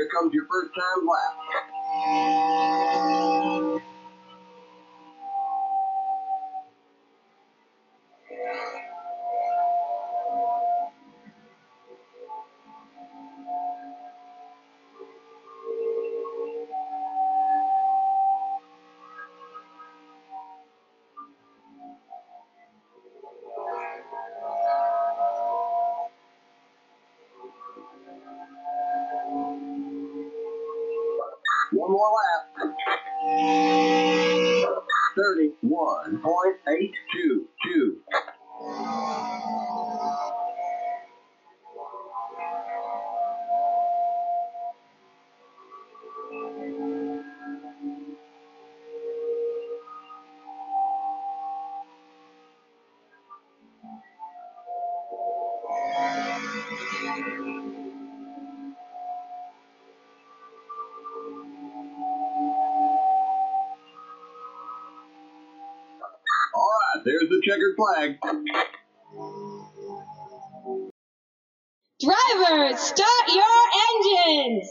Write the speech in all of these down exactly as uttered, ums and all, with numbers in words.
here comes your first time lap. One more lap. thirty-one point eight two two. There's the checkered flag. Drivers, start your engines!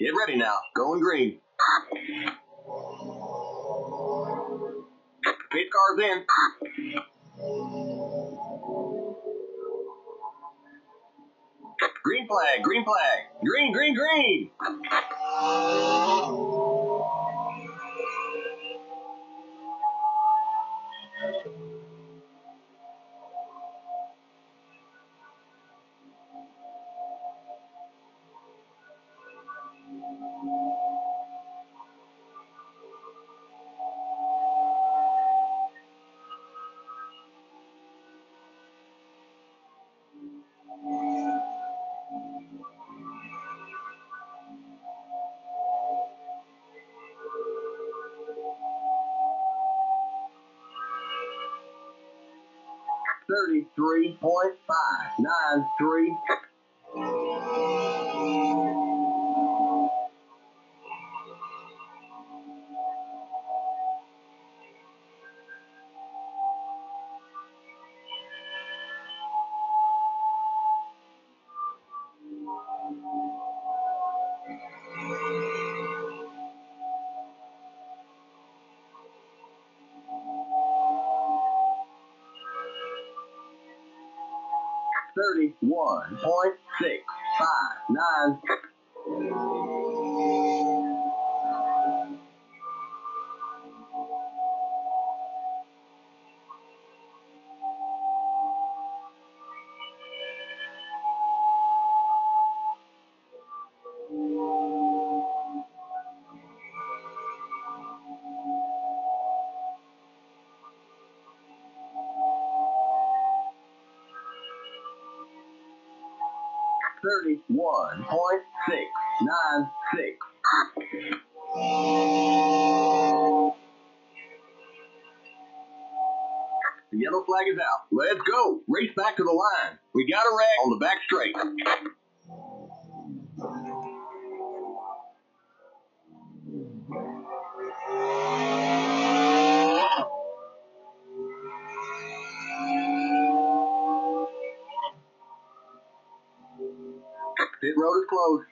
Get ready now. Going green. Pit cars in. Green flag, green flag. Green, green, green. thirty-three point five nine three. thirty-one point six five nine. thirty-one point six nine six. The yellow flag is out. Let's go. Race back to the line. We got a rag on the back straight. Pit road is closed.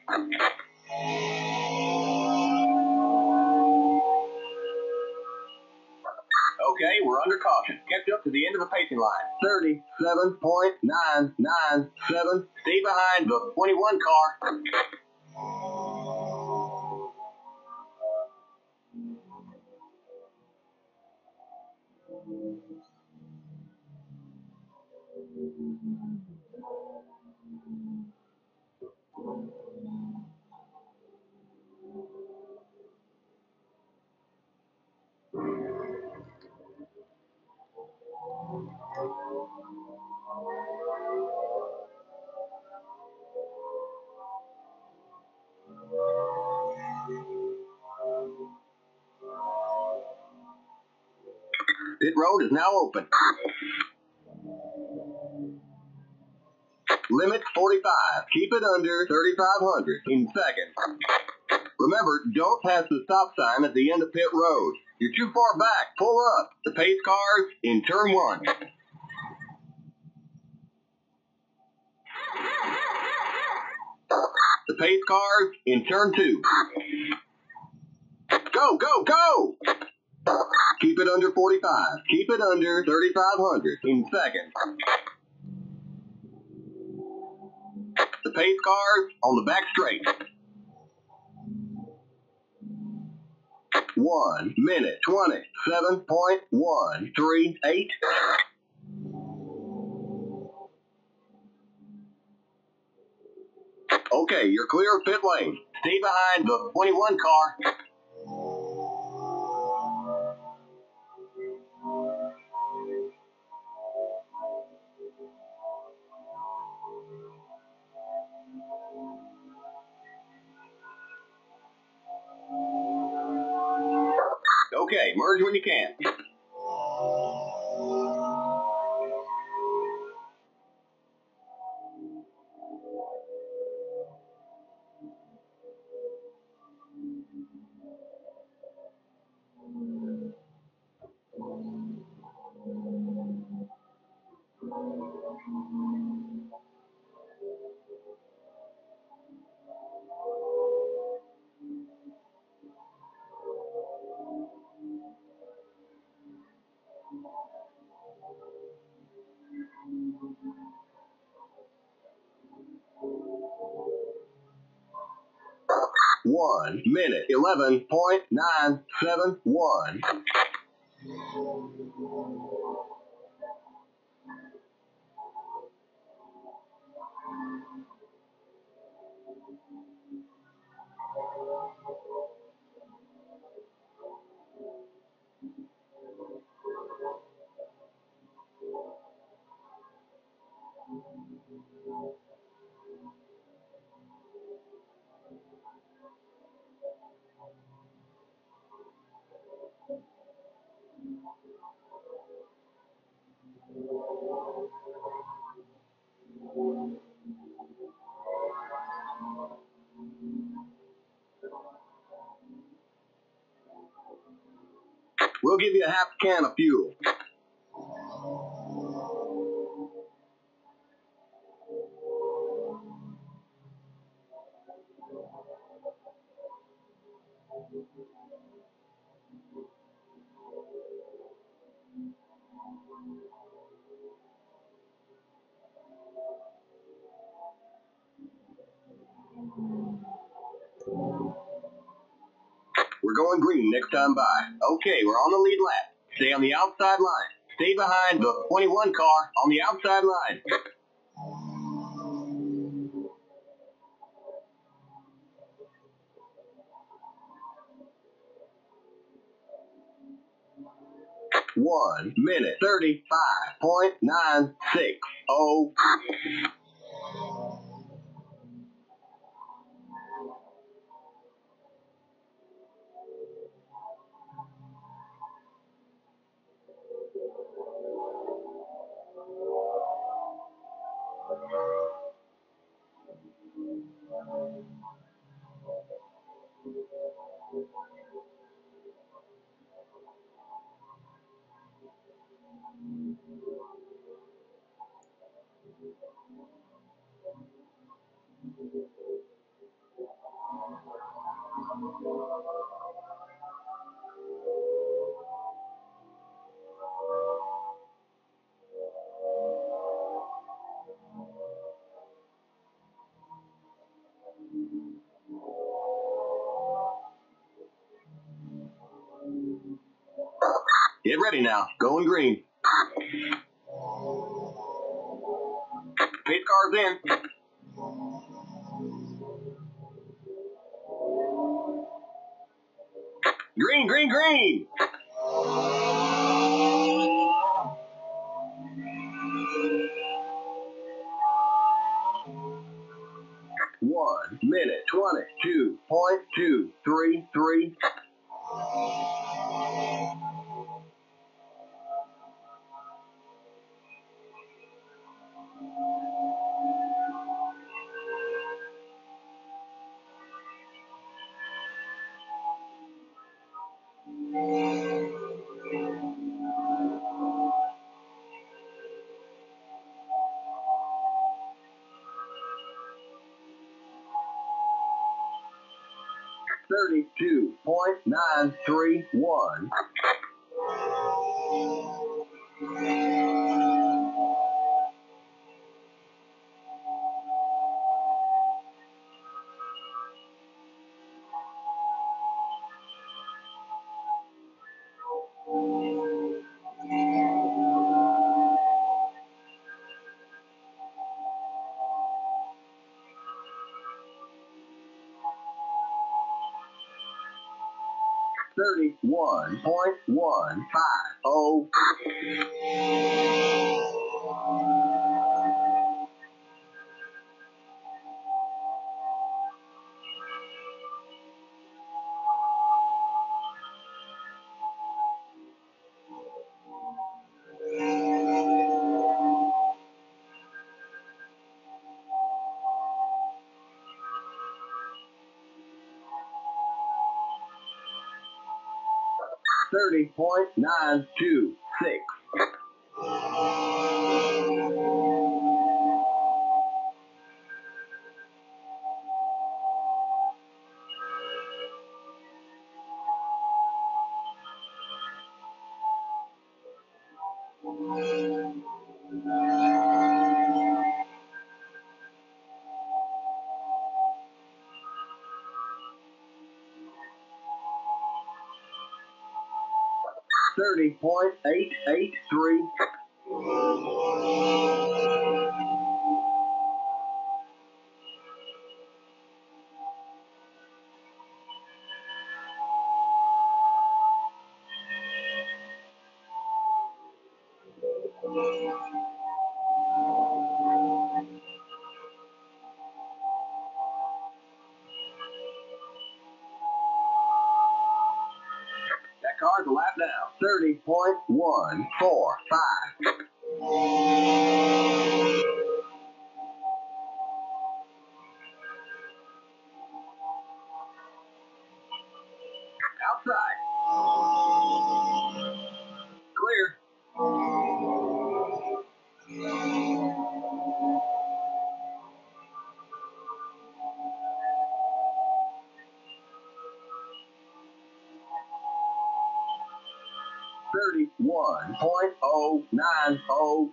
Okay, we're under caution. Catch up to the end of the pacing line. thirty-seven point nine nine seven. Stay behind the twenty-one car. Pit road is now open. Limit forty-five. Keep it under thirty-five hundred in seconds. Remember, don't pass the stop sign at the end of pit road. You're too far back. Pull up. The pace cars in turn one. The pace cars in turn two. Go, go, go! Keep it under forty-five. Keep it under thirty-five hundred in seconds. The pace cars on the back straight. One minute, twenty-seven point one three eight. Okay, you're clear of pit lane. Stay behind the twenty-one car. Okay, merge when you can. One minute, eleven point nine seven one. We'll give you a half can of fuel. We're going green next time by. Okay, we're on the lead lap. Stay on the outside line. Stay behind the twenty-one car on the outside line. One minute, thirty-five point nine six oh. Thank you. Get ready now. Going green. Pit car's in. Green, green, green. One minute, twenty-two point two three three. thirty-two point nine three one. thirty-one point one five oh. thirty point nine two six. thirty point eight eight three. Car's lap down. thirty point one four five. Outside. Clear. thirty-one point oh nine oh.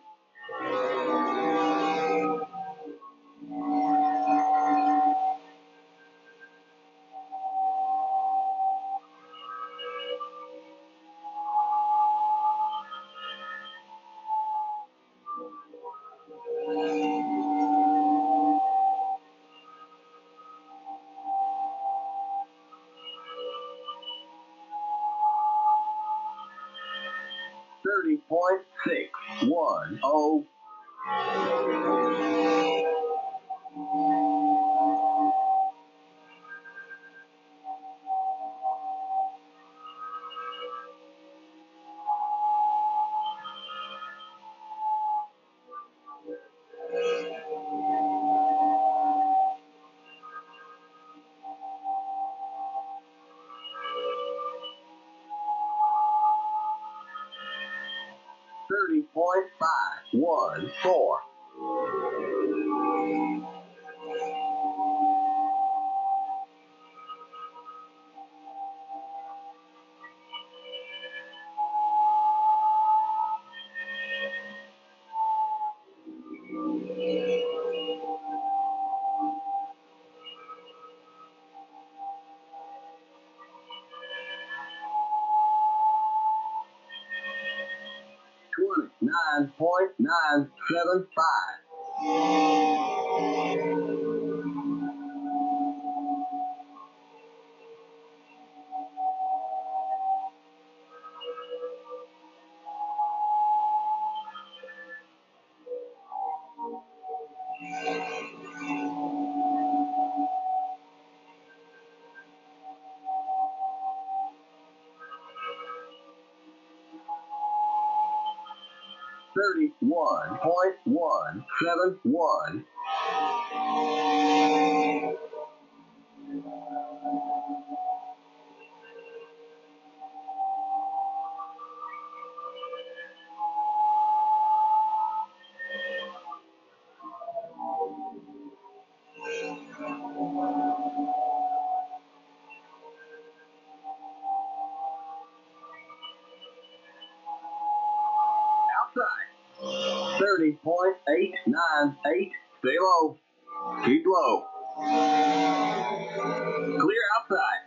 thirty point six one oh. thirty point five one four. nine point nine seven five. thirty-one point one seven one. thirty point eight nine eight. Stay low. Keep low. Clear outside.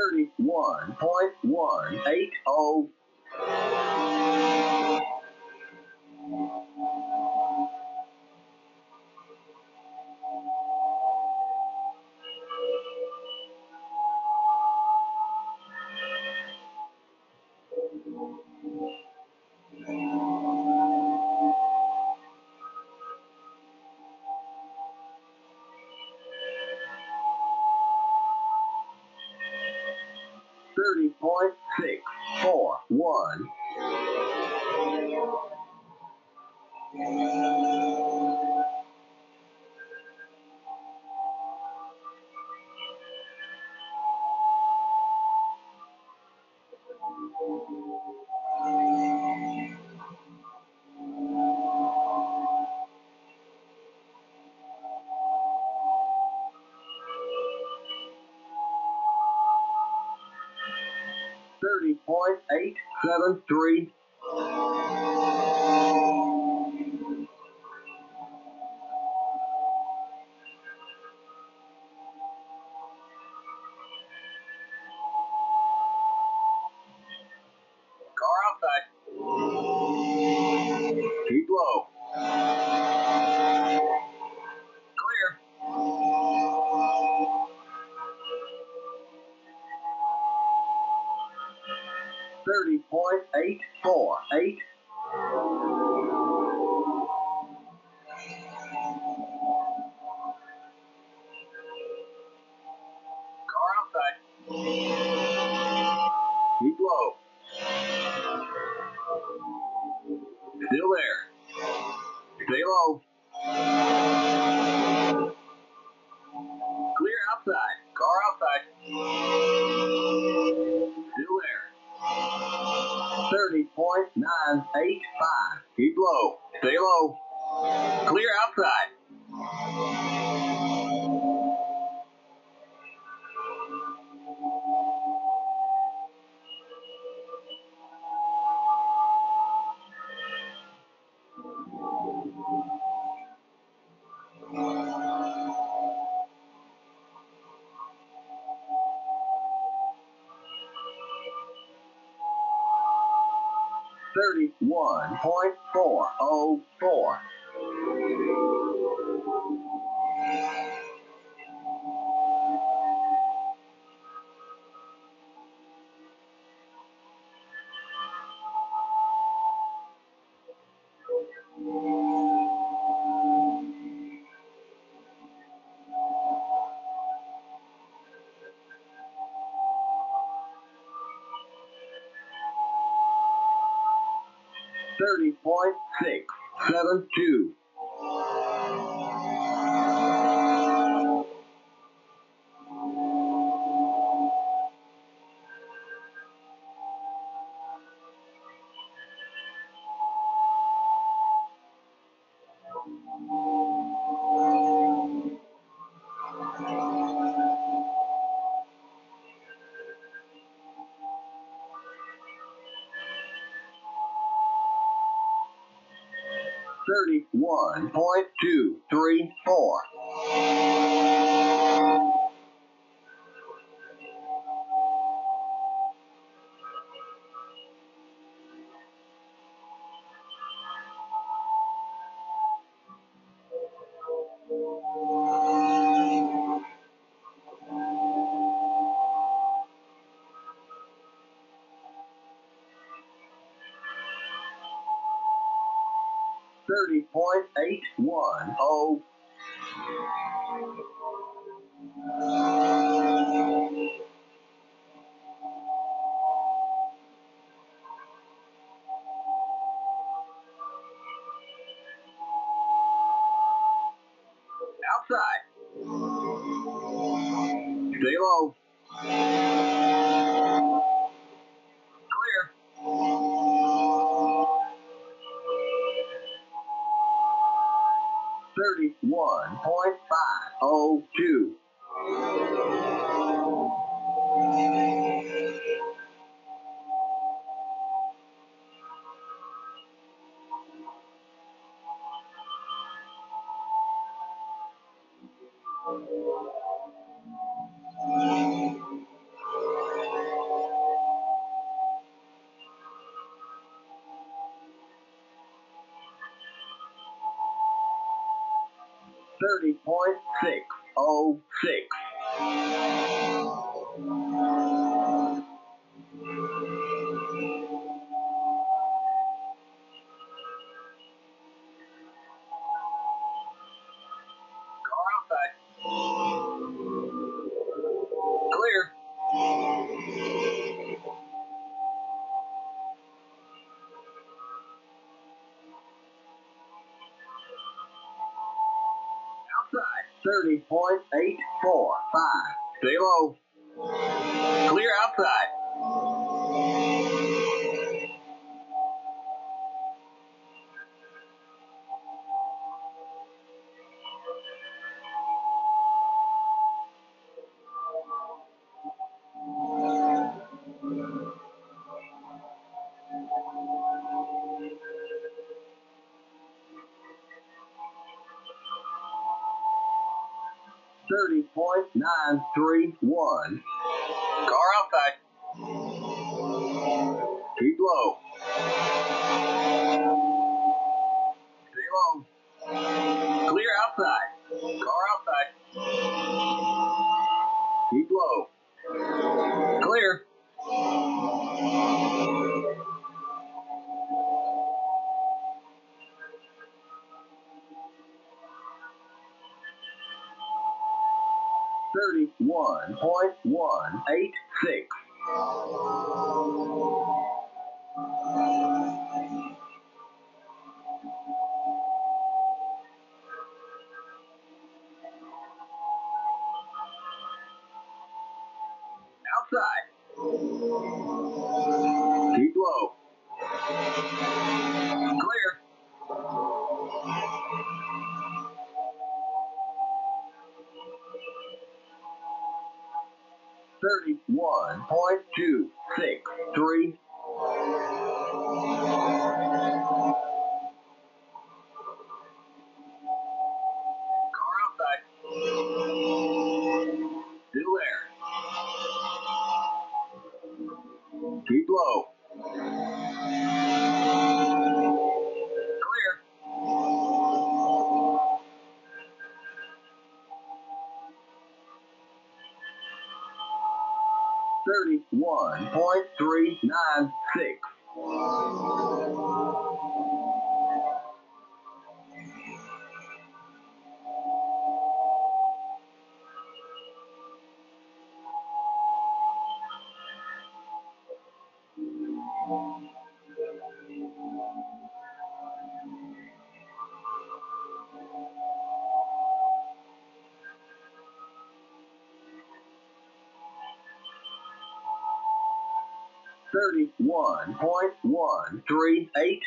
thirty-one point one eight zero. thirty point six four one. thirty point eight seven three. Car outside. Keep low. thirty point eight four eight. Car outside. Keep low. Still there. Stay low. Clear outside. Car outside. Still there. thirty point nine eight five. Keep low. Stay low. Clear outside. thirty-one point four oh four. thirty point six seven two. thirty-one point two three four. thirty point eight one zero. Outside. Stay low. thirty-one point five oh two. thirty point six oh six. thirty point eight four five. Stay low. Clear outside. thirty point nine three one. Car outside. Keep low. Stay low. Clear outside. Car outside. Keep low. Clear. thirty-one point one eight six. Outside. Keep low. Clear. thirty-one point two six three. Car outside. Still there. Keep low. thirty-one point three nine six. thirty-one point one three eight.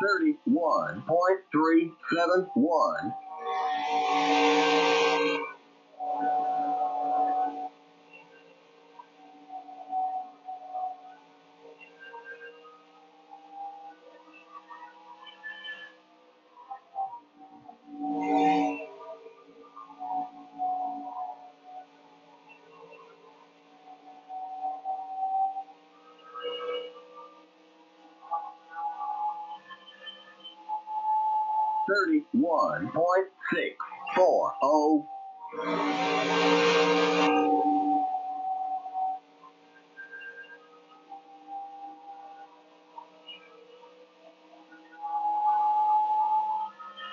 thirty-one point three seven one. thirty-one point six four zero.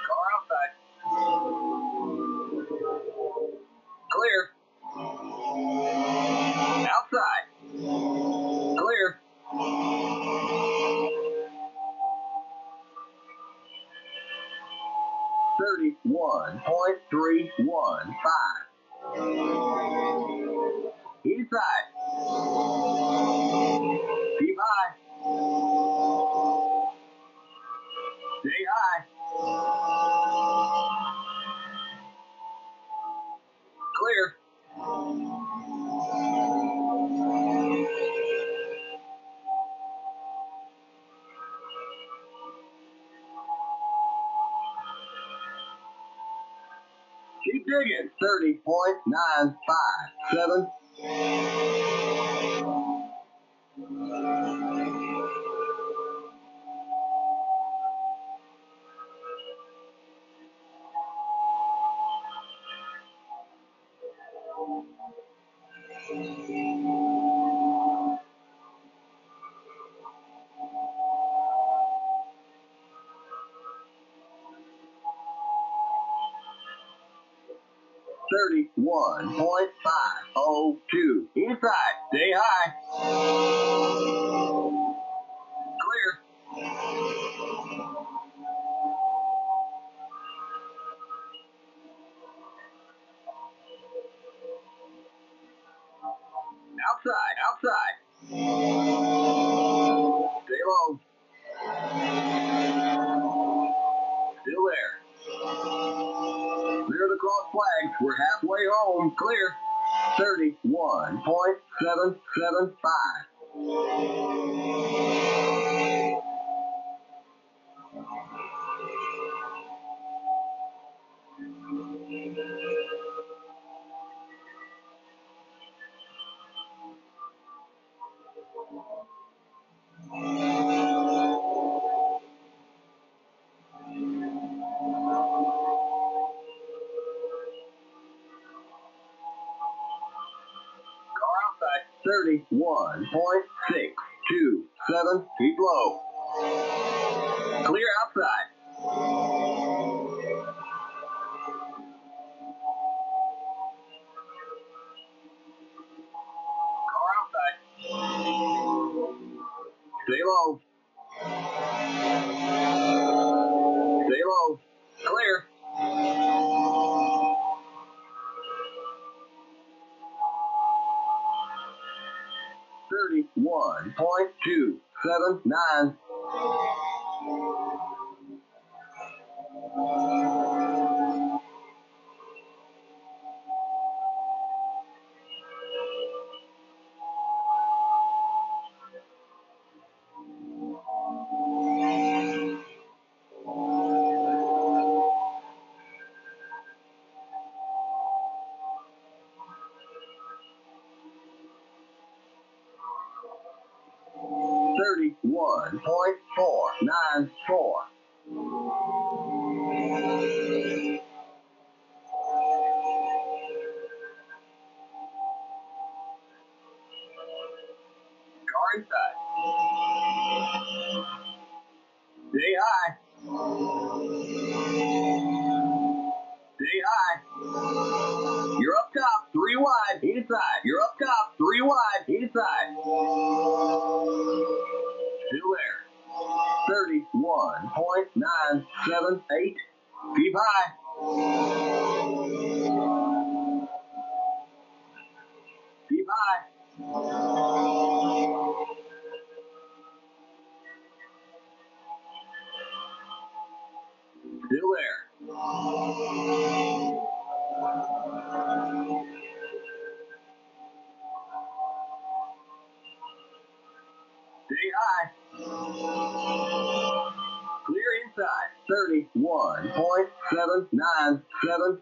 Car outside. Clear. Outside. Clear. thirty-one point three one five. East side. Keep high. Stay high. Clear. Keep digging. thirty point nine five seven. thirty-one point five zero two. Inside. Stay high. Clear. Outside. Outside. Stay low. Still there. Clear the cross flags. We're halfway home. Clear. thirty-one point seven seven five. thirty-one point six two seven. Keep low. Clear outside. Car outside. Stay low. Stay low. Clear. thirty-one point two seven nine. thirty-one point four nine four. Car inside. Stay high. Stay high. You're up top, three wide, inside. You're up top, three wide, inside. Still there. thirty-one point nine seven eight. Keep high. Keep high. New air. Stay high. Clear inside. thirty-one point seven nine seven.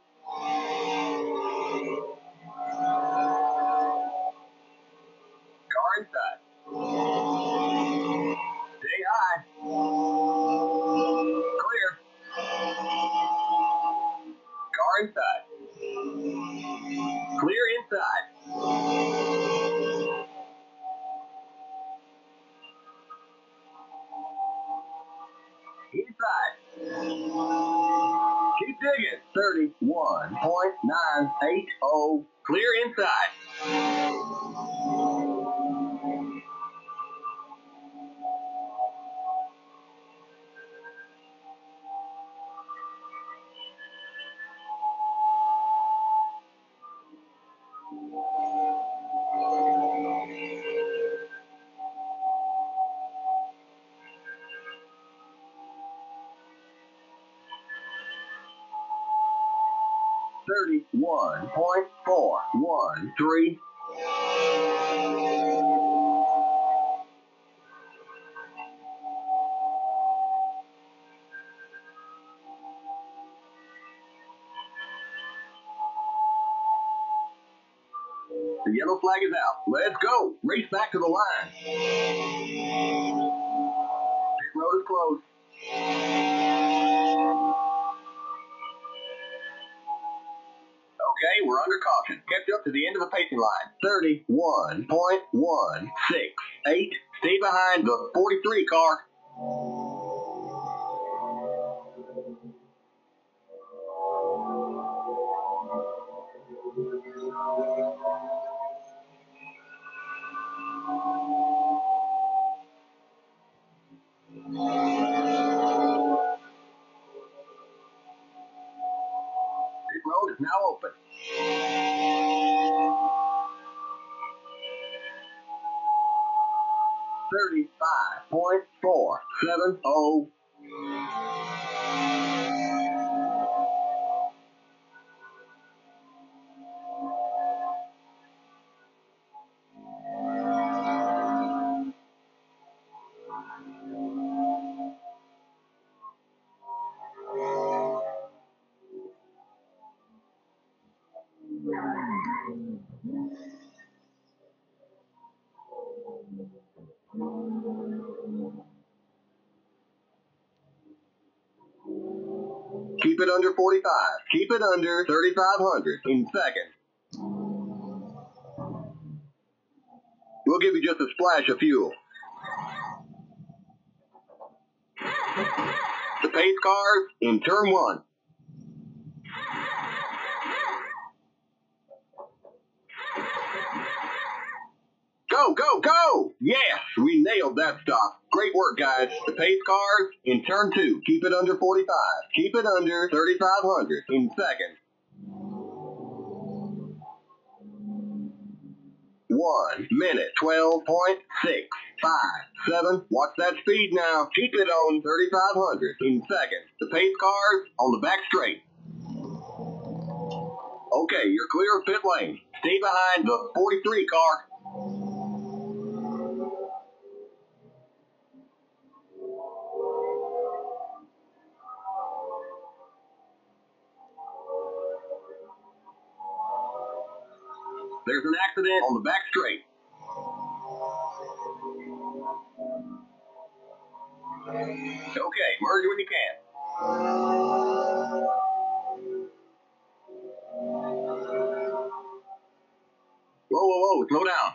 Car inside. Stay high. Clear. Car inside. Clear inside. Keep digging. thirty-one point nine eight zero. Clear inside. thirty-one point four one three. The yellow flag is out. Let's go. Race back to the line. Pit road is closed. Okay, we're under caution. Kept up to the end of the pacing line. thirty-one point one six eight. Stay behind the forty-three car. thirty-five point four seven zero. Keep it under forty-five. Keep it under thirty-five hundred in seconds. We'll give you just a splash of fuel. The pace cars in turn one. Go, go, go! Yes, we nailed that stop. Great work, guys. The pace cars in turn two. Keep it under forty-five. Keep it under thirty-five hundred in seconds. One minute, twelve point six five seven. Watch that speed now. Keep it on thirty-five hundred in seconds. The pace cars on the back straight. Okay, you're clear of pit lane. Stay behind the forty-three car. There's an accident on the back straight. Okay, merge when you can. Whoa, whoa, whoa, slow down.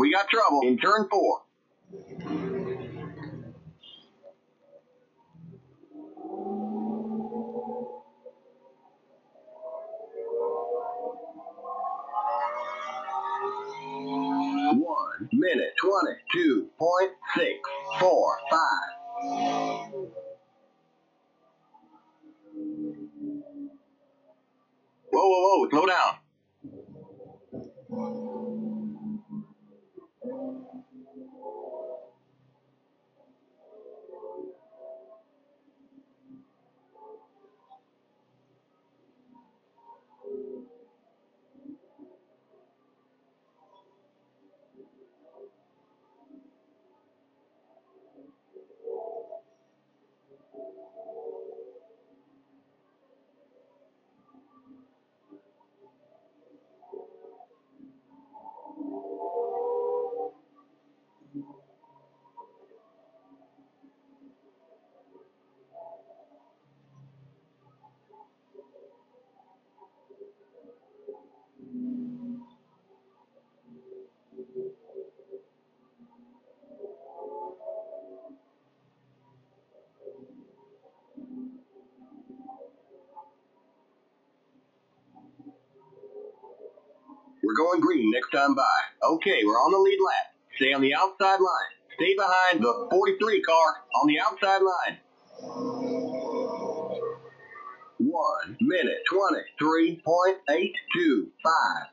We got trouble in turn four. one minute twenty-two point six four five. Whoa, whoa, whoa, slow down. We're going green next time by. Okay, we're on the lead lap. Stay on the outside line. Stay behind the forty-three car on the outside line. One minute twenty-three point eight two five.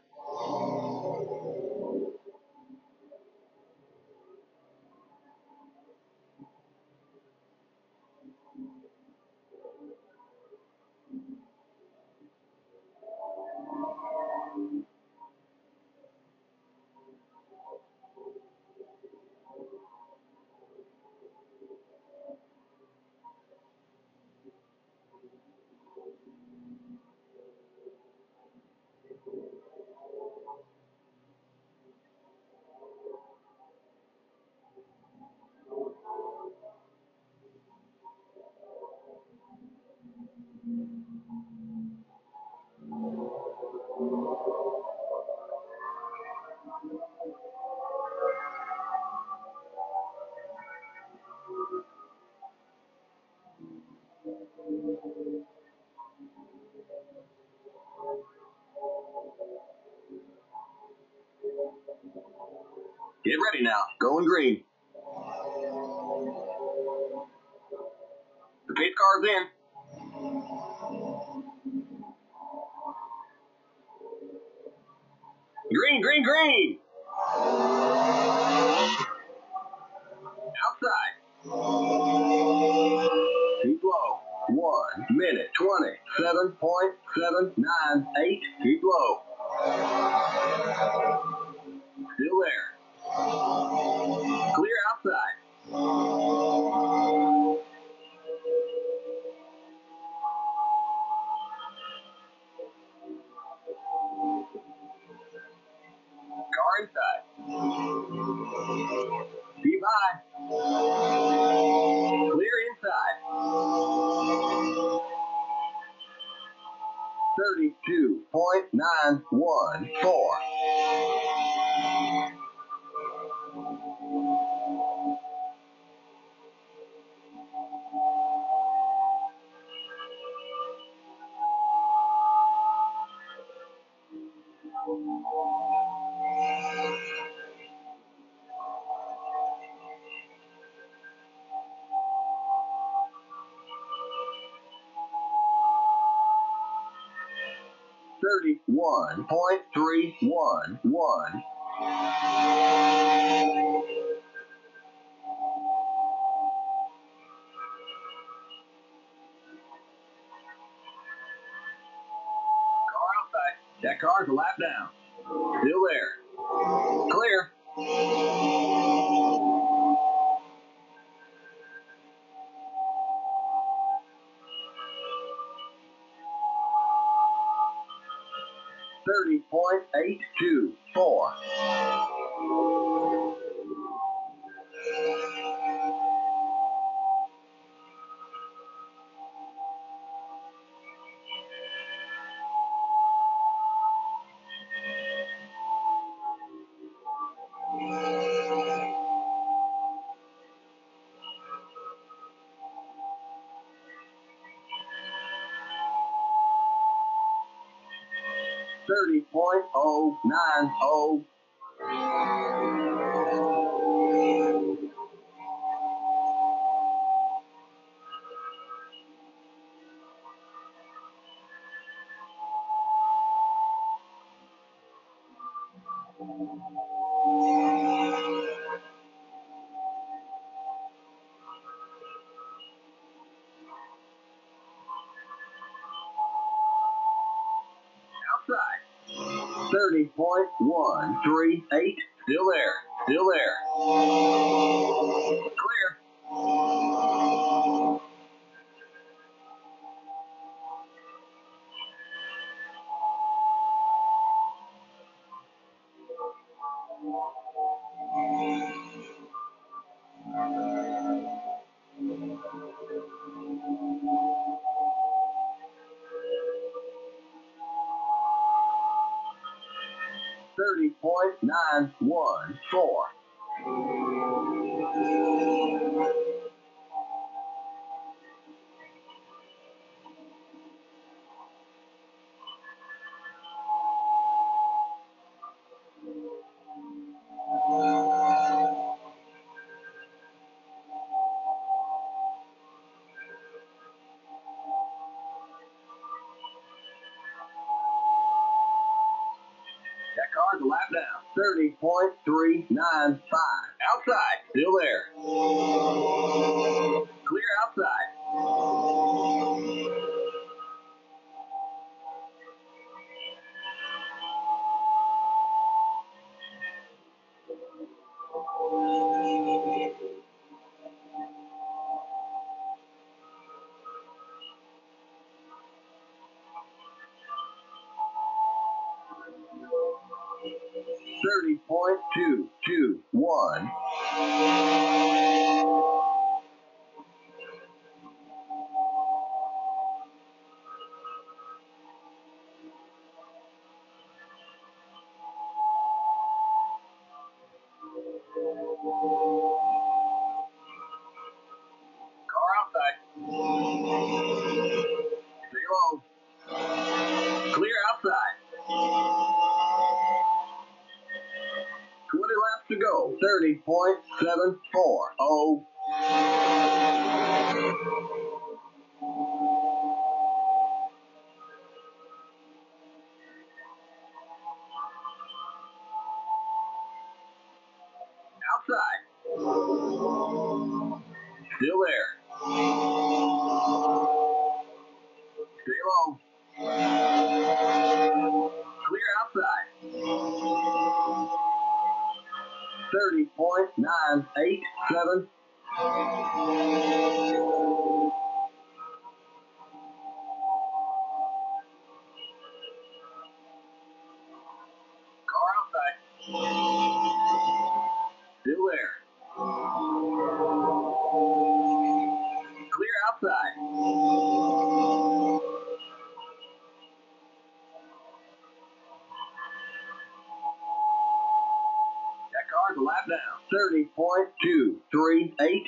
Get ready now. Going green. The pace car's in. Green, green, green. Outside. Keep low. One minute twenty seven point seven nine eight. Keep low. Still there. Clear outside. Car inside. Keep high. Clear inside. Thirty-two point nine one four. Thirty-one point three one one. Car outside. That car's a lap down. Still there. Clear. Thirty point eight two four. Thirty point oh nine oh. thirty point one three eight. Still there. Still there. Clear. thirty point nine one four. Lap down, thirty point three nine five. Outside, still there. Clear outside. thirty point two two one. thirty point seven four oh. Outside. Still there. Stay low. Clear outside. thirty point nine eight seven. Car outside. Still there. Clear outside. Lap down, thirty point two three eight.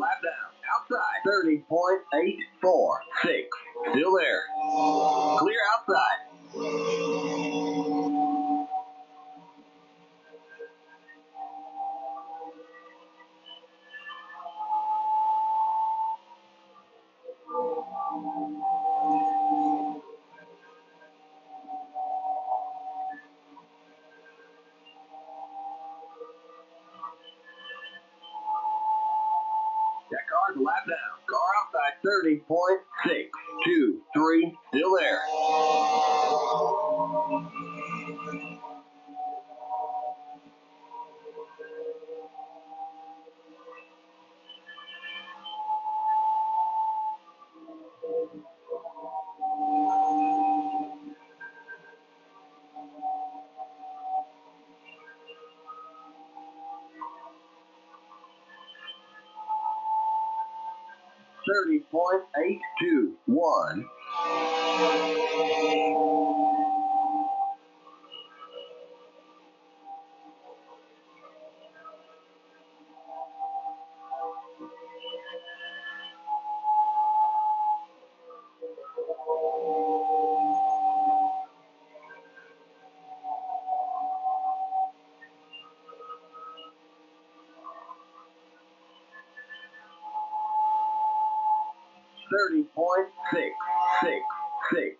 Lap down. Outside. thirty point eight four six. Still there. Clear outside. Lap down. Car outside. thirty point six two three. Still there. thirty point eight two one. thirty point six six six.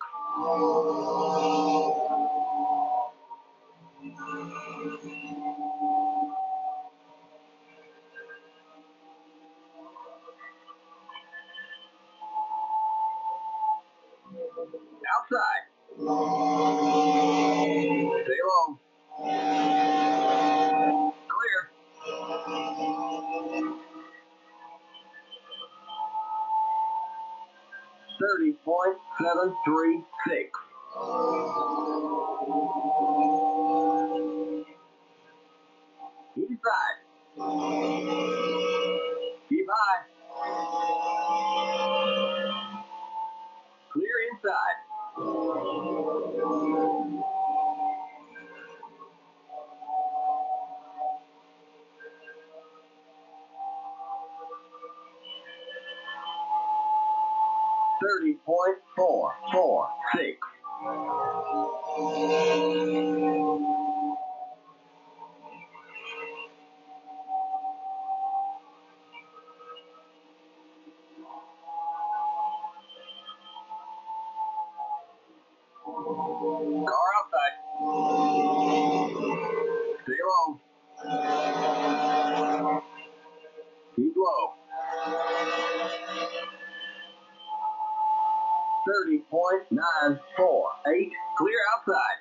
Outside. Stay low. Clear. thirty point seven three six. Inside. Keep high. Clear inside. thirty point four four six. Car outside. Stay low. Keep low. thirty point nine four eight. Clear outside.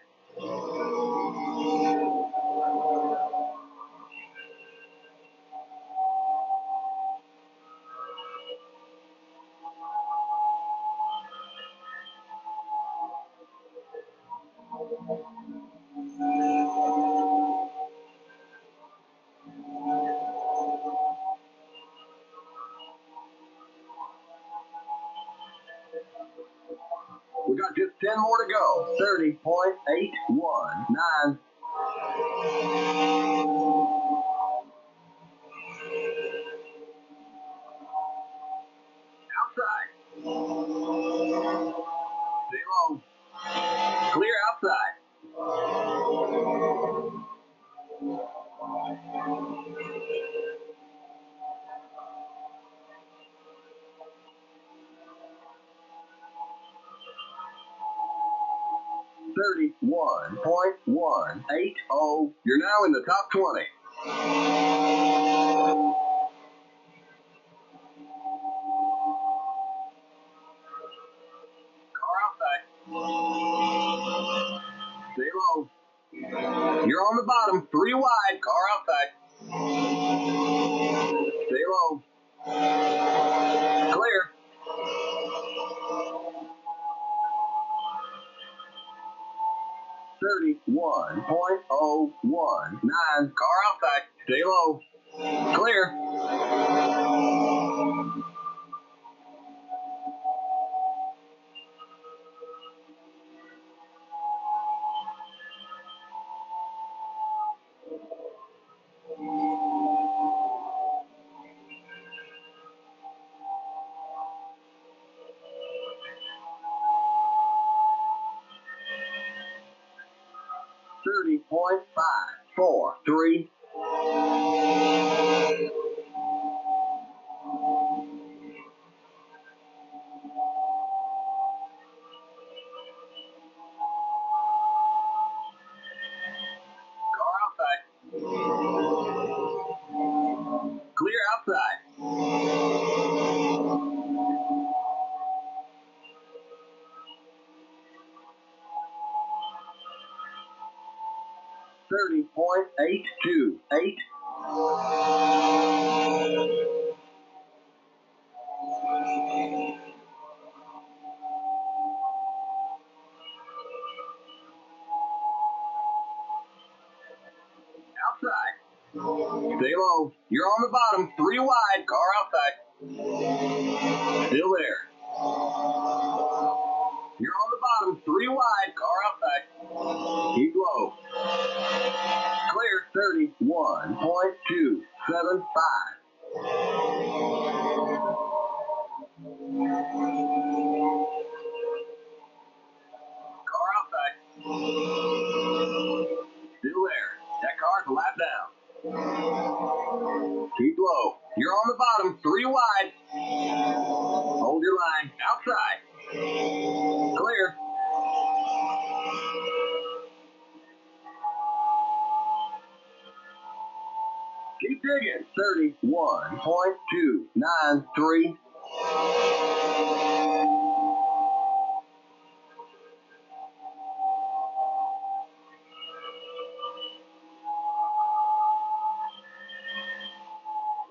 We got just ten more to go. thirty point eight one nine. Outside. Stay low. Clear outside. thirty-one point one eight zero. You're now in the top twenty. Car outside. Stay low. You're on the bottom, three wide. Car outside. Stay low. Clear. thirty-one point zero one nine. Car outside. Stay low. Clear. thirty point five four three. Car outside. Clear outside. thirty point eight two eight. Outside. Stay low. You're on the bottom, three wide. Car outside. Still there. You're on the bottom, three wide. Car outside. Keep low. Clear. Thirty-one point two seven five. Car outside. Still there. That car's lap down. Keep low. You're on the bottom, three wide. Hold your line. Keep digging. thirty-one point two nine three.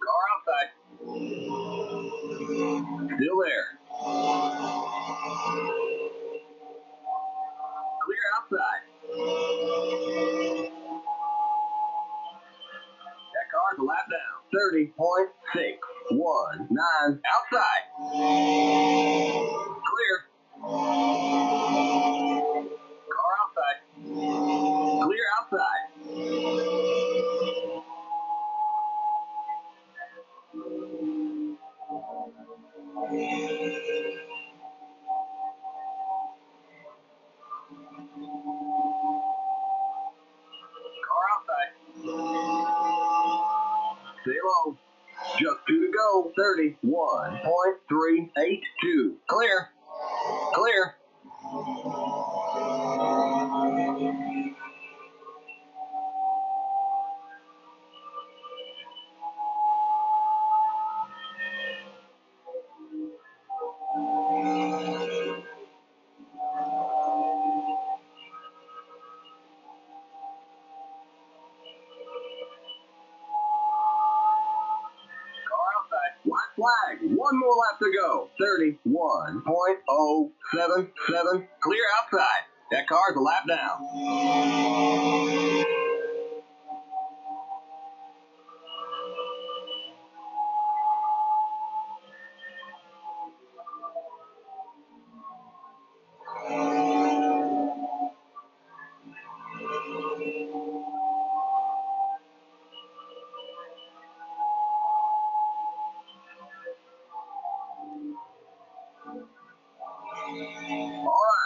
Car outside. Still there. Clear outside. That car's a lap down. thirty point six one nine. Outside. Clear. Car outside. Clear outside. Car outside. Stay low. Just two to go. thirty-one point three eight two. Clear. Clear. Flag. One more lap to go. thirty-one point oh seven seven. Clear outside. That car's a lap down.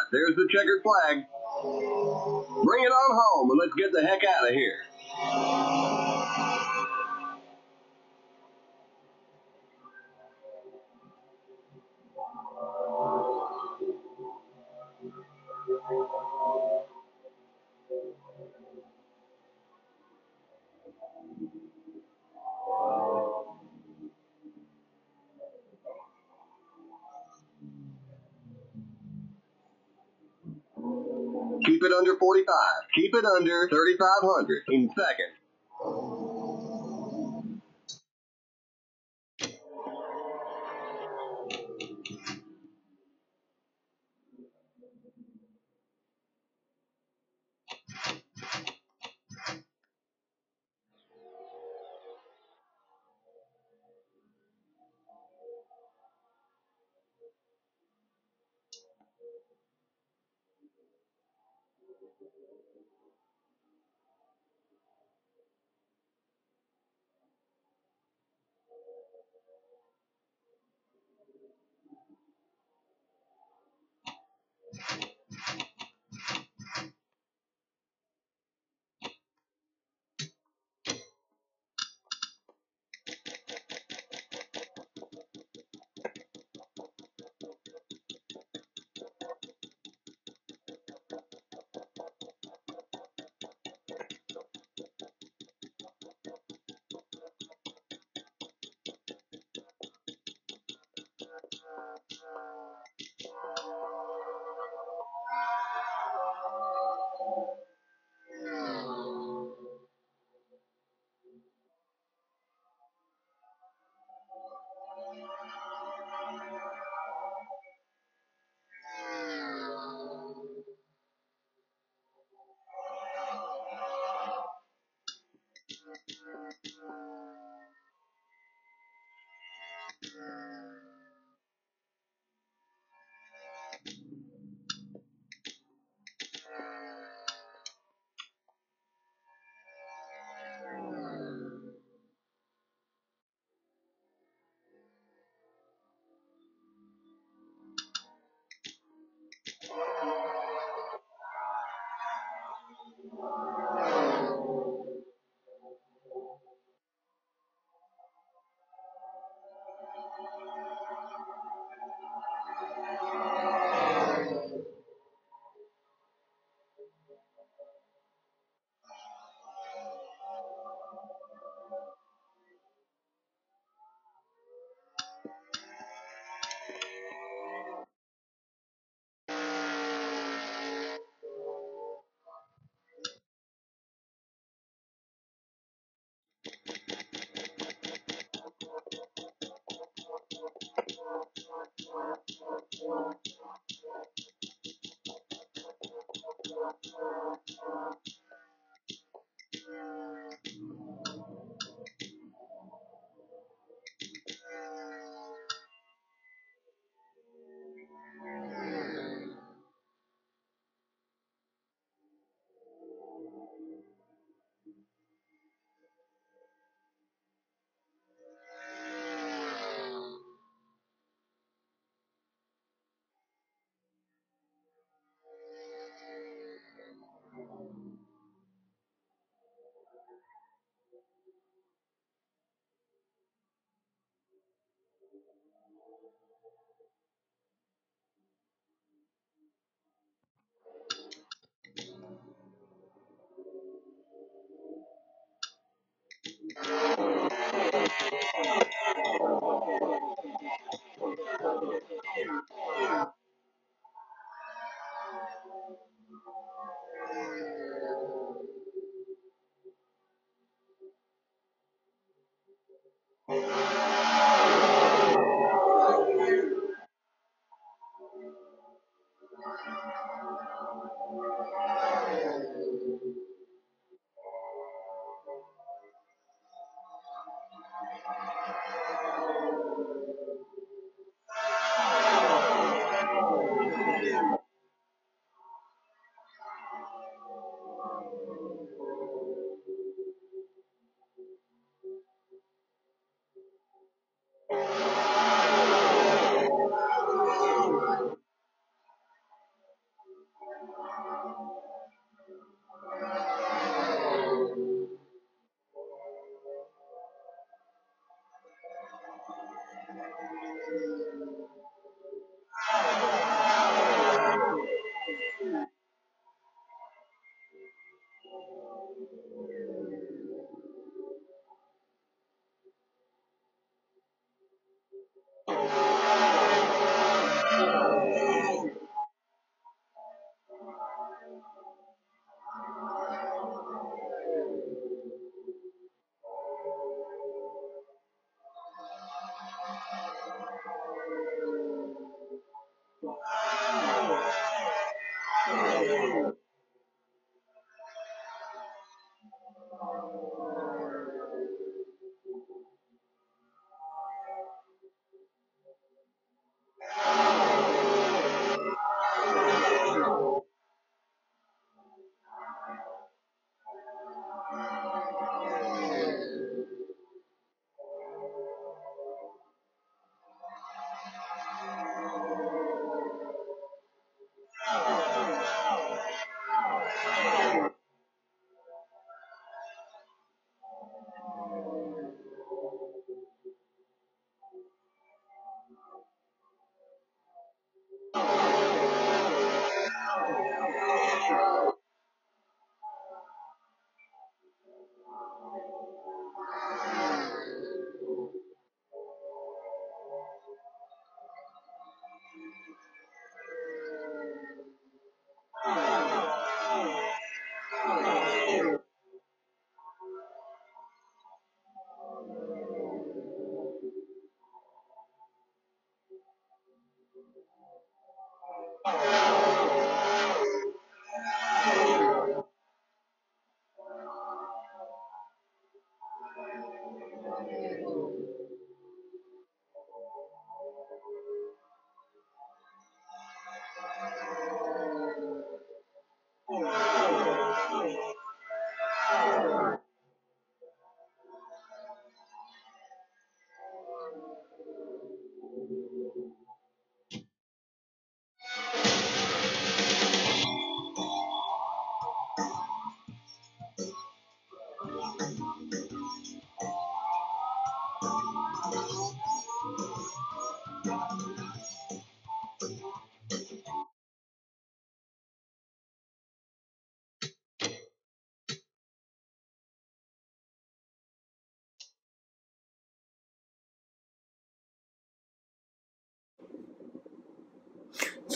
There's the checkered flag. Bring it on home and let's get the heck out of here. Keep it under forty-five. Keep it under thirty-five hundred in second.